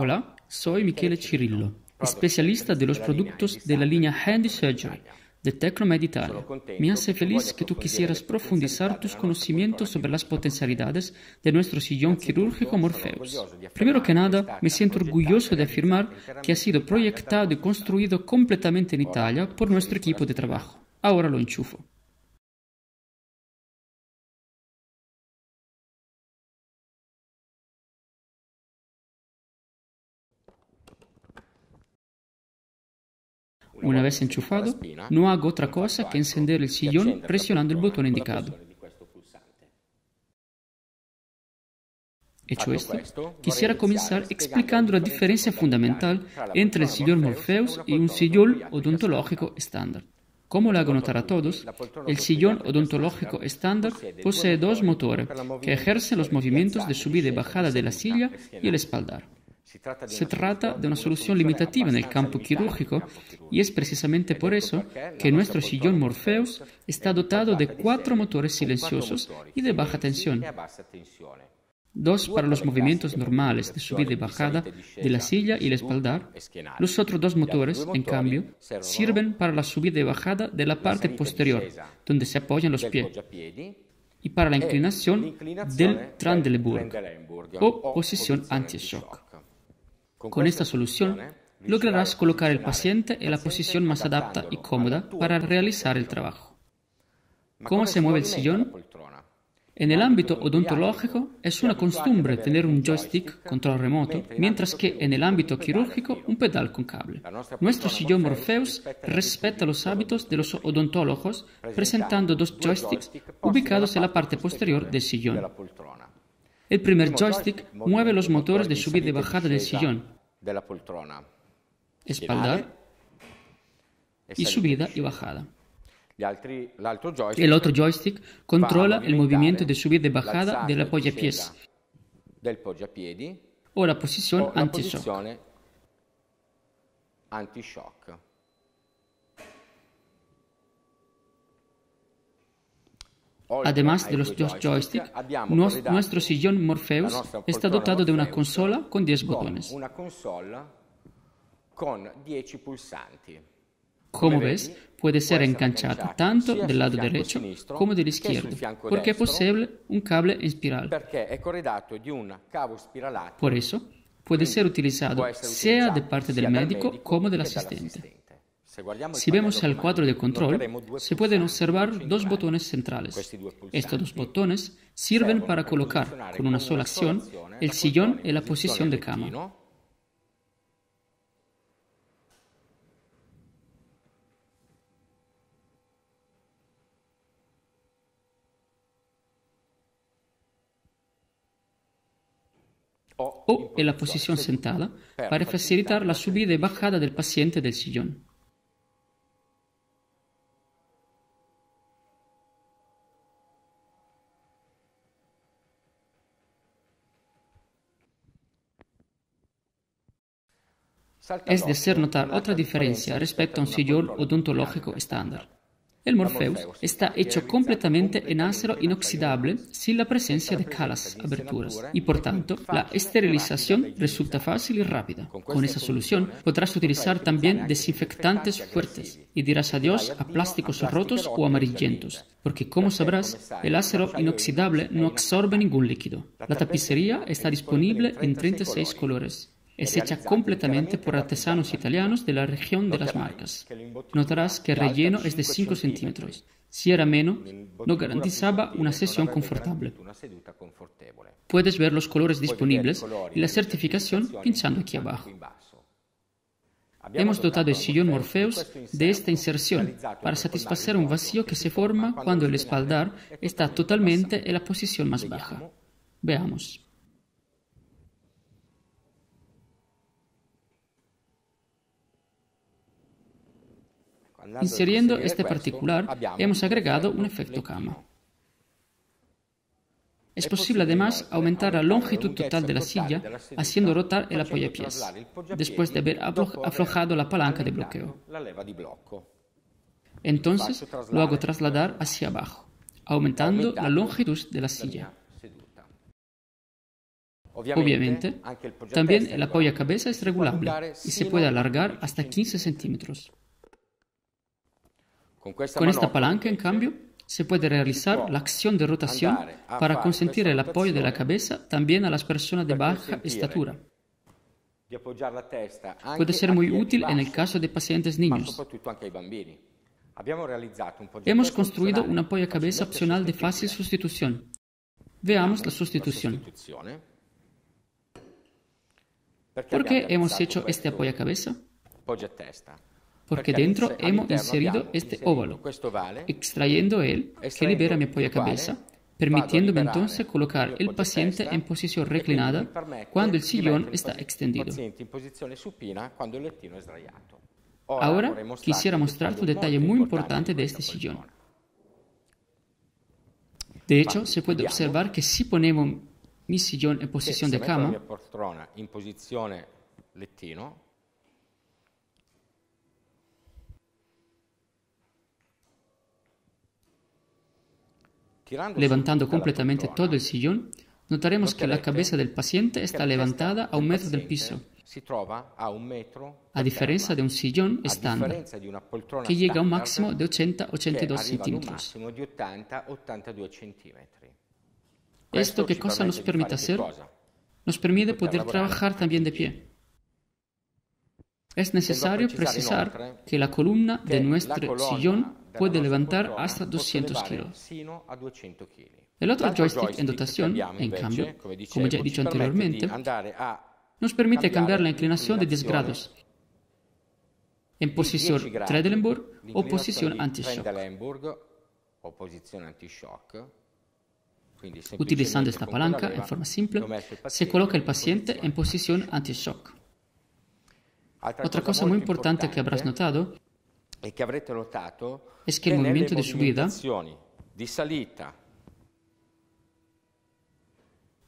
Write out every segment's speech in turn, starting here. Hola, soy Michele Cirillo, especialista de los productos de la línea Handy Surgery de TecnoMed Italia. Me hace feliz que tú quisieras profundizar tus conocimientos sobre las potencialidades de nuestro sillón quirúrgico Morpheus. Primero que nada, me siento orgulloso de afirmar que ha sido proyectado y construido completamente en Italia por nuestro equipo de trabajo. Ahora lo enchufo. Una vez enchufado, no hago otra cosa que encender el sillón presionando el botón indicado. Hecho esto, quisiera comenzar explicando la diferencia fundamental entre el sillón Morpheus y un sillón odontológico estándar. Como lo hago notar a todos, el sillón odontológico estándar posee dos motores que ejercen los movimientos de subida y bajada de la silla y el espaldar. Se trata de una solución limitativa nel campo quirúrgico y es precisamente por eso que nuestro sillón Morpheus está dotado de 4 motores silenciosos y de baja tensión. 2 para los movimientos normales de subida y bajada de la silla y el espaldar. Los otros 2 motores, en cambio, sirven para la subida y bajada de la parte posterior, donde se apoyan los pies, y para la inclinación del Trendelenburg o posición anti-shock. Con esta solución lograrás colocar el paciente en la posición más adapta y cómoda para realizar el trabajo. ¿Cómo se mueve el sillón? En el ámbito odontológico es una costumbre tener un joystick, control remoto, mientras que en el ámbito quirúrgico un pedal con cable. Nuestro sillón Morpheus respeta los hábitos de los odontólogos presentando 2 joysticks ubicados en la parte posterior del sillón. El primer joystick mueve los motores de subida y bajada del sillón, espaldar y subida y bajada. El otro joystick controla el movimiento de subida y bajada del poggiapiede o la posición anti-shock. Además de los 2 joysticks, nuestro sillón Morpheus está dotado de una consola con 10 botones. Como ves, puede ser enganchada tanto del lado derecho como del izquierdo, porque posee un cable en espiral. Por eso, puede ser utilizado sea de parte del médico como del asistente. Si vemos al cuadro de control, se pueden observar 2 botones centrales. Estos 2 botones sirven para colocar, con una sola acción, el sillón en la posición de cama. O en la posición sentada, para facilitar la subida y bajada del paciente del sillón. Es de hacer notar otra diferencia respecto a un sillón odontológico estándar. El Morpheus está hecho completamente en acero inoxidable sin la presencia de calas, aberturas, y por tanto la esterilización resulta fácil y rápida. Con esa solución podrás utilizar también desinfectantes fuertes y dirás adiós a plásticos rotos o amarillentos, porque como sabrás, el acero inoxidable no absorbe ningún líquido. La tapicería está disponible en 36 colores. Es hecha completamente por artesanos italianos de la región de las Marcas. Notarás que el relleno es de 5 centímetros. Si era menos, no garantizaba una sesión confortable. Puedes ver los colores disponibles y la certificación pinchando aquí abajo. Hemos dotado el sillón Morpheus de esta inserción para satisfacer un vacío que se forma cuando el espaldar está totalmente en la posición más baja. Veamos. Inseriendo este particular, hemos agregado un efecto cama. Es posible además aumentar la longitud total de la silla haciendo rotar el apoyapiés, después de haber aflojado la palanca de bloqueo. Entonces lo hago trasladar hacia abajo, aumentando la longitud de la silla. Obviamente, también el apoyacabeza es regulable y se puede alargar hasta 15 centímetros. Con esta palanca, en cambio, se puede realizar la acción de rotación para consentir el apoyo de la cabeza también a las personas de baja estatura. Puede ser muy útil en el caso de pacientes niños. Hemos construido un apoyacabeza opcional de fácil sustitución. Veamos la sustitución. ¿Por qué hemos hecho este apoyacabeza? Porque dentro hemos inserido este óvalo, extrayendo él, que libera mi apoyacabeza, permitiéndome entonces colocar el paciente en posición reclinada cuando el sillón está extendido. Ahora quisiera mostrarte un detalle muy importante de este sillón. De hecho, se puede observar que si ponemos mi sillón en posición de cama, levantando completamente todo el sillón, notaremos que la cabeza del paciente está levantada a 1 metro del piso, a differenza di un sillón standard, che llega a un massimo di 80-82 cm. Esto, ¿qué cosa nos permite hacer? Nos permite poder trabajar también de pie. Es necesario precisar que la columna de nuestro sillón puede levantar hasta 200 kilos. El otro joystick en dotación, en cambio, como ya he dicho anteriormente, nos permite cambiar la inclinación de 10 grados en posición Trendelenburg o posición anti-shock. Utilizando esta palanca en forma simple, se coloca el paciente en posición anti-shock. Otra cosa muy importante que habrás notado es que el movimiento de subida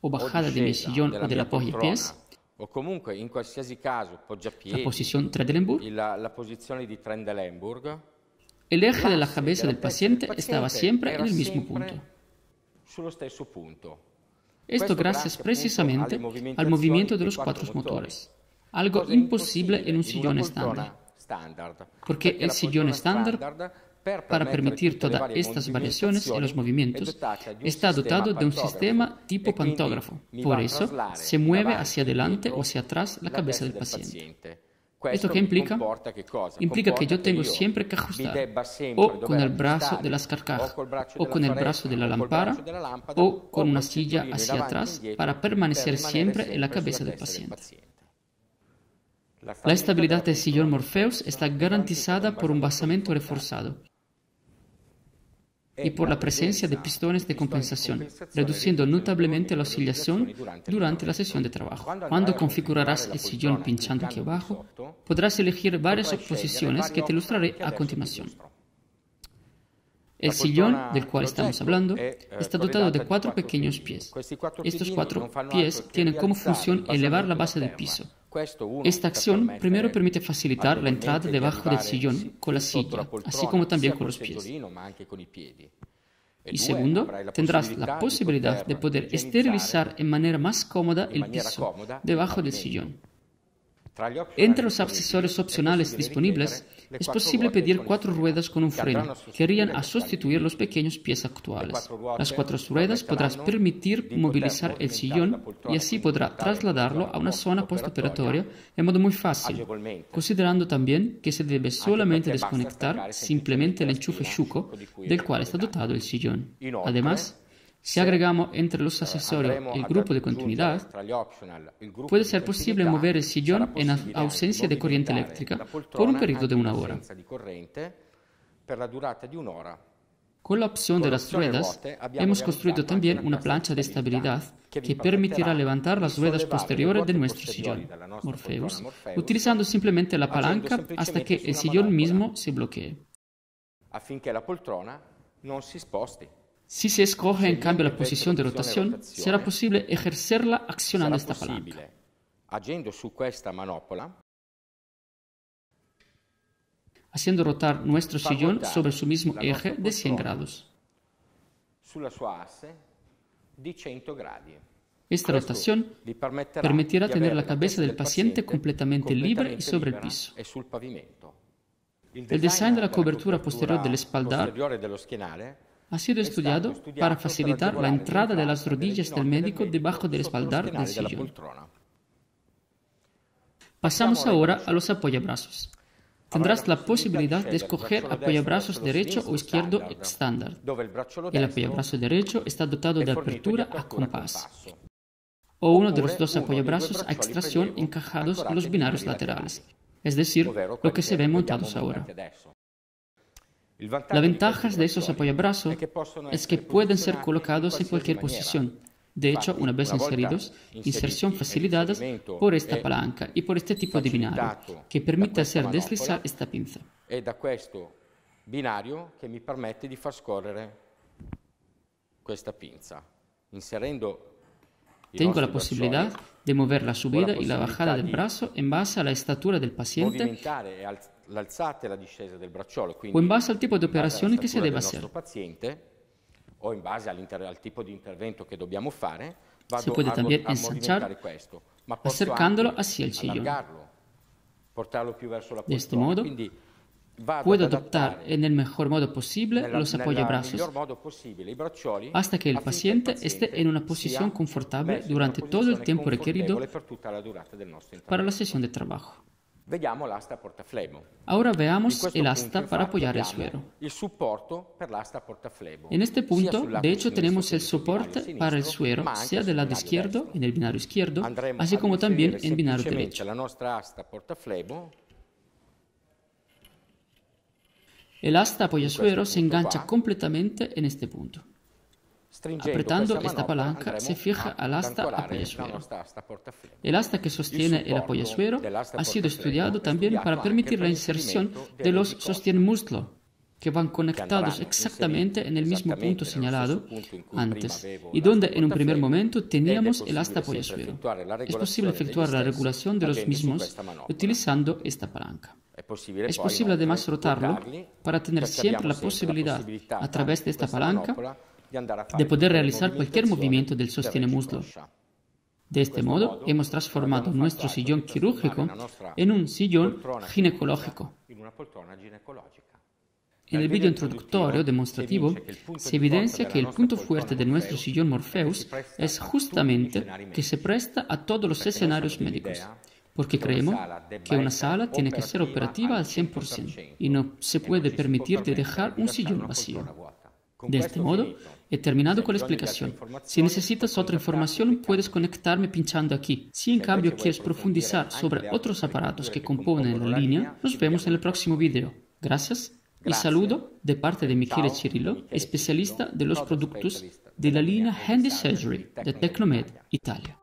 o bajada de mi sillón o del apoyapiés, o comunque in qualsiasi caso poggiapiede, la posizione Trendelenburg, el eje della cabeza del paziente stava sempre nel mismo punto. Questo grazie precisamente al movimento dello quattro motores, algo impossibile in un sillone standard, perché il sillone standard, para permitir todas estas variaciones en los movimientos, está dotado de un sistema tipo pantógrafo. Por eso, se mueve hacia adelante o hacia atrás la cabeza del paciente. ¿Esto qué implica? Implica que yo tengo siempre que ajustar, o con el brazo de las carcajas, o con el brazo de la lámpara, o con una silla hacia atrás, para permanecer siempre en la cabeza del paciente. La estabilidad del sillón Morpheus está garantizada por un basamento reforzado y por la presencia de pistones de compensación, reduciendo notablemente la oscilación durante la sesión de trabajo. Cuando configurarás el sillón pinchando aquí abajo, podrás elegir varias posiciones que te ilustraré a continuación. El sillón del cual estamos hablando está dotado de 4 pequeños pies. Estos 4 pies tienen como función elevar la base del piso. Esta acción primero permite facilitar la entrada debajo del sillón con la silla, así como también con los pies. Y segundo, tendrás la posibilidad de poder esterilizar en manera más cómoda el piso debajo del sillón. Entre los accesorios opcionales disponibles, es posible pedir 4 ruedas con un freno, que irían a sustituir los pequeños pies actuales. Las 4 ruedas podrás permitir movilizar el sillón y así podrá trasladarlo a una zona postoperatoria en modo muy fácil, considerando también que se debe solamente desconectar simplemente el enchufe Schuko del cual está dotado el sillón. Además, si agregamos entre los accesorios el grupo de continuidad, puede ser posible mover el sillón en ausencia de corriente eléctrica por un periodo de 1 hora. Con la opción de las ruedas, hemos construido también una plancha de estabilidad que permitirá levantar las ruedas posteriores de nuestro sillón Morpheus, utilizando simplemente la palanca hasta que el sillón mismo se bloquee. Si se escoge en cambio la posición de rotación, será posible ejercerla accionando esta palanca. Haciendo rotar nuestro sillón sobre su mismo eje de 100 grados. Esta rotación permitirá tener la cabeza del paciente completamente libre y sobre el piso. El design de la cobertura posterior del espaldar ha sido estudiado para facilitar la entrada de las rodillas del médico debajo del espaldar del sillón. Pasamos ahora a los apoyabrazos. Tendrás la posibilidad de escoger apoyabrazos derecho o izquierdo estándar. El apoyabrazo derecho está dotado de apertura a compás, o uno de los dos apoyabrazos a extracción encajados en los binarios laterales, es decir, lo que se ven montados ahora. La ventaja de esos apoyabrazos es que pueden ser colocados en cualquier posición. De hecho, una vez inseridos, inserción facilitada por esta palanca y por este tipo de binario, que permite hacer deslizar esta pinza. E da questo binario che mi permette di far scorrere questa pinza, inserendo. Tengo la posibilidad de mover la subida y la bajada del brazo en base a la estatura del paciente o en base al tipo de operación que se deba hacer. O en base al tipo de intervento que debemos hacer, se puede también ensanchar acercándolo hacia el sillón. De este modo, puedo adoptar en el mejor modo posible los apoyabrazos hasta que el paciente esté en una posición confortable durante todo el tiempo requerido para la sesión de trabajo. Ahora veamos el asta para apoyar el suero. En este punto, de hecho, tenemos el soporte para el suero, sea del lado izquierdo, en el binario izquierdo, así como también en binario derecho. El asta apoyasuero se engancha completamente en este punto. Apretando esta palanca se fija al asta apoyasuero. El asta que sostiene el apoyasuero ha sido estudiado también para permitir la inserción de los sostienmuslos, que van conectados exactamente en el mismo punto señalado antes, y donde en un primer momento teníamos el asta apoyasuero. Es posible efectuar la regulación de los mismos utilizando esta palanca. Es posible además rotarlo para tener siempre la posibilidad, a través de esta palanca, de poder realizar cualquier movimiento del sostenemuslo. De este modo, hemos transformado nuestro sillón quirúrgico en un sillón ginecológico. En el video introductorio demostrativo se evidencia que el punto fuerte de nuestro sillón Morpheus es justamente que se presta a todos los escenarios médicos, porque creemos que una sala tiene que ser operativa al 100% y no se puede permitir de dejar un sillón vacío. De este modo, he terminado con la explicación. Si necesitas otra información, puedes conectarme pinchando aquí. Si en cambio quieres profundizar sobre otros aparatos que componen la línea, nos vemos en el próximo video. Gracias y saludo de parte de Michele Cirillo, especialista de los productos de la línea Handy Surgery de TecnoMed Italia.